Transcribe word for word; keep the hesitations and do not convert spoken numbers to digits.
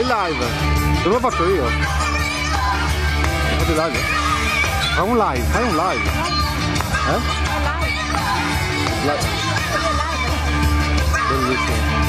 fai il live, non lo faccio io. Fate live. Fai un live, fai un live. Eh? Live. Bellissimo.